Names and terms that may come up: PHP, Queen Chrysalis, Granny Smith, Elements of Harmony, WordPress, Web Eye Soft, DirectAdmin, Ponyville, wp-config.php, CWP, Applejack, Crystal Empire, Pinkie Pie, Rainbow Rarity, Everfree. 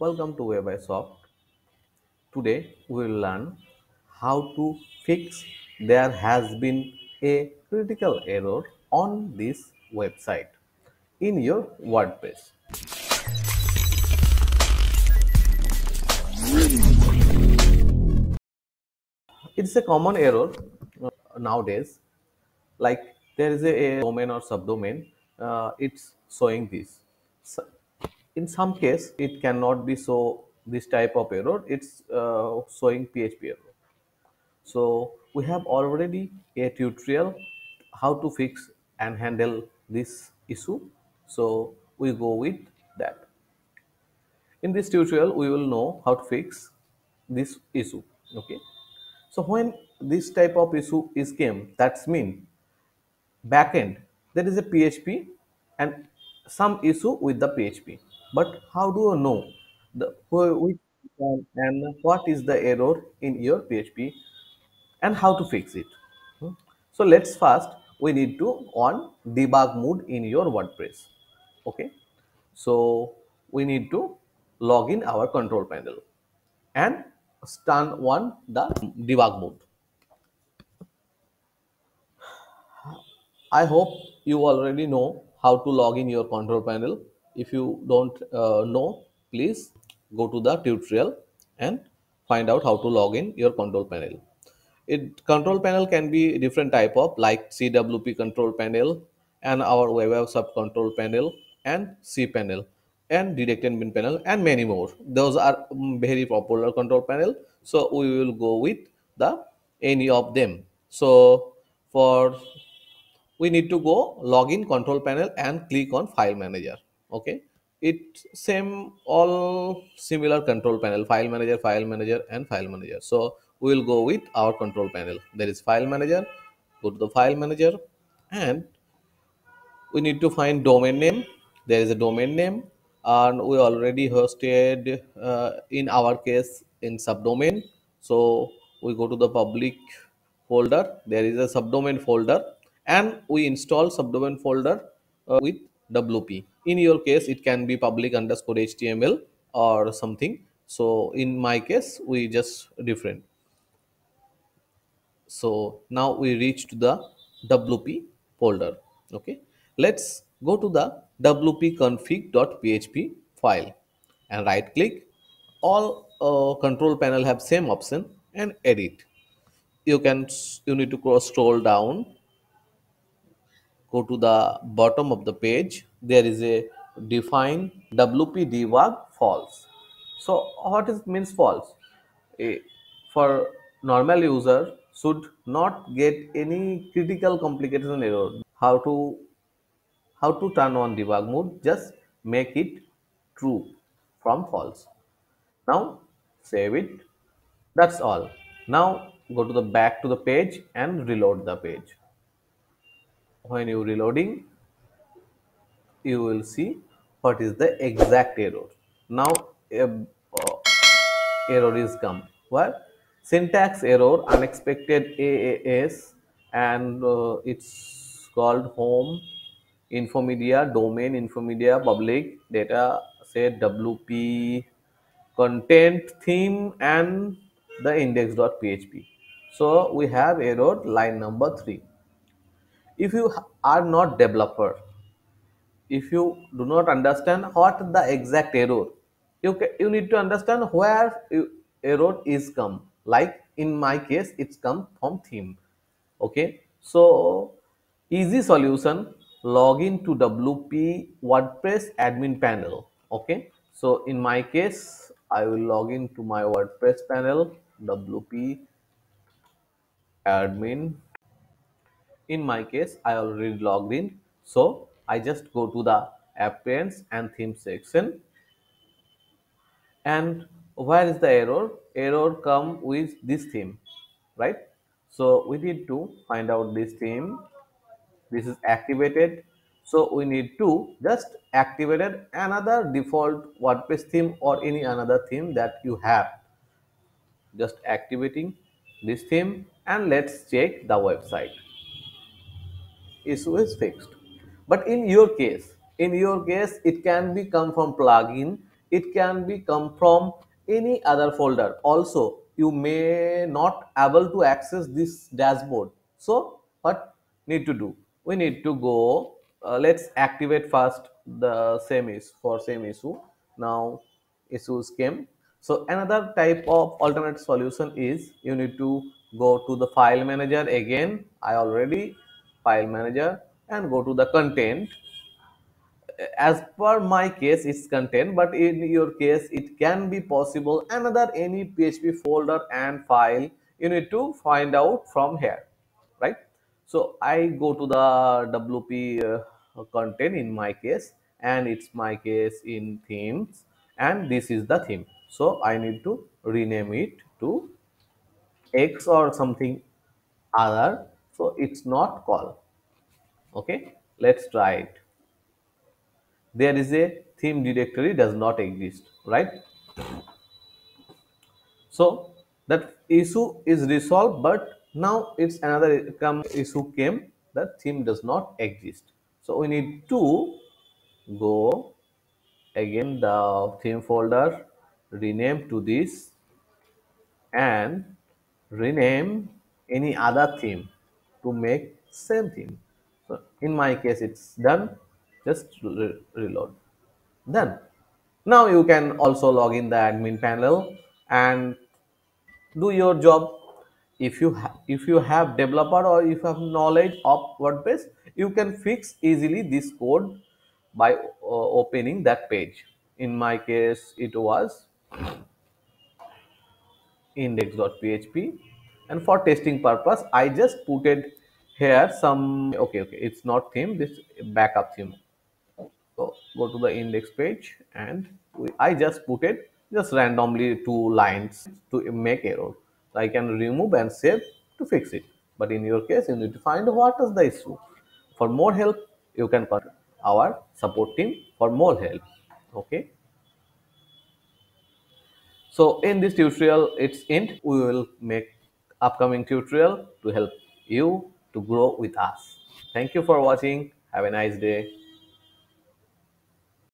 Welcome to Web Eye Soft. Today we will learn how to fix there has been a critical error on this website in your WordPress. It's a common error nowadays, like there is a domain or subdomain, it's showing this. So in some case it cannot be so this type of error, it's showing PHP error. So we have already a tutorial how to fix and handle this issue, so we go with that. In this tutorial we will know how to fix this issue. Okay, so when this type of issue is came, that's mean backend there is a PHP and some issue with the PHP, but how do you know what is the error in your PHP and how to fix it? So let's first we need to on debug mode in your WordPress. Okay, so we need to log in our control panel and turn on the debug mode. I hope you already know how to log in your control panel. If you don't know, please go to the tutorial and find out how to log in your control panel. Control panel can be different type of, like CWP control panel and our Web Eye Soft control panel and C panel and DirectAdmin panel and many more. Those are very popular control panel, so we will go with the any of them. So for we need to go login control panel and click on file manager. Okay, it's same all similar control panel, file manager and file manager. So we will go with our control panel. There is file manager, go to the file manager and we need to find domain name. There is a domain name and we already hosted in our case in subdomain. So we go to the public folder, there is a subdomain folder and we install subdomain folder with WP. In your case it can be public_html or something. So in my case we just different. So now we reach to the WP folder. Okay, let's go to the wp-config.php file and right click. All control panel have same option and edit. You need to scroll down, go to the bottom of the page. There is a define wp-debug false. So what is means false? For normal user should not get any critical complication error. How to turn on debug mode? Just make it true from false. Now save it. That's all. Now go to the back to the page and reload the page. When you reloading, you will see what is the exact error. Now error is come. What? Syntax error, unexpected AAS, and it's called home, info media, domain, info media, public, data, say WP, content, theme, and the index.php. So we have error line number 3. If you are not developer, if you do not understand what the exact error, you need to understand where error is come. Like in my case it's come from theme. Okay, so easy solution, login to WP WordPress admin panel. Okay, so in my case I will log in to my WordPress panel, WP admin. In my case I already logged in, so I just go to the appearance and theme section. And where is the error? Error come with this theme, right? So we need to find out this theme. This is activated, so we need to just activate another default WordPress theme or any another theme that you have. Just activating this theme and let's check the website. Issue is fixed. But in your case it can be come from plugin. It can be come from any other folder. Also, you may not able to access this dashboard. So what need to do? We need to go, let's activate first the same issue. Now issues came. So another type of alternate solution is you need to go to the file manager again. File manager, and go to the content. As per my case, it's content, but in your case it can be possible another any PHP folder and file. You need to find out from here, right? So I go to the WP content in my case, and it's my case in themes, and this is the theme. So I need to rename it to X or something other, so it's not called. Okay, let's try it. There is a theme directory does not exist, right? So that issue is resolved, but now it's another issue came that theme does not exist. So we need to go again the theme folder, rename to this, and rename any other theme to make same theme. So in my case it's done. Just reload. Then now you can also log in the admin panel and do your job. If you have developer or if you have knowledge of WordPress, you can fix easily this code by opening that page. In my case it was index.php, and for testing purpose I just put it here some okay, it's not theme, this backup theme. So go to the index page, and I just put it just randomly 2 lines to make error. So I can remove and save to fix it. But in your case, you need to find what is the issue. For more help, you can contact our support team for more help. Okay. So in this tutorial, it's end. We will make upcoming tutorial to help you to grow with us. Thank you for watching. Have a nice day.